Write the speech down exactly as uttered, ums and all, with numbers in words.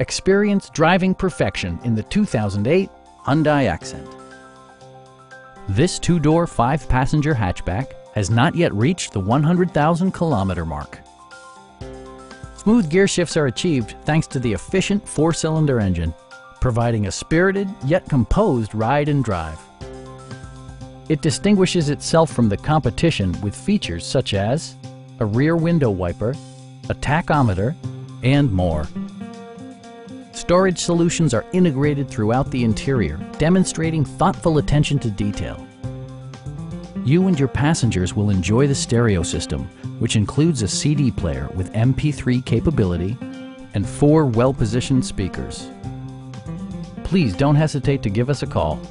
Experience driving perfection in the two thousand eight Hyundai Accent. This two-door, five-passenger hatchback has not yet reached the one hundred thousand kilometer mark. Smooth gear shifts are achieved thanks to the efficient four-cylinder engine, providing a spirited yet composed ride and drive. It distinguishes itself from the competition with features such as a rear window wiper, a tachometer, and more. Storage solutions are integrated throughout the interior, demonstrating thoughtful attention to detail. You and your passengers will enjoy the stereo system, which includes a C D player with M P three capability and four well-positioned speakers. Please don't hesitate to give us a call.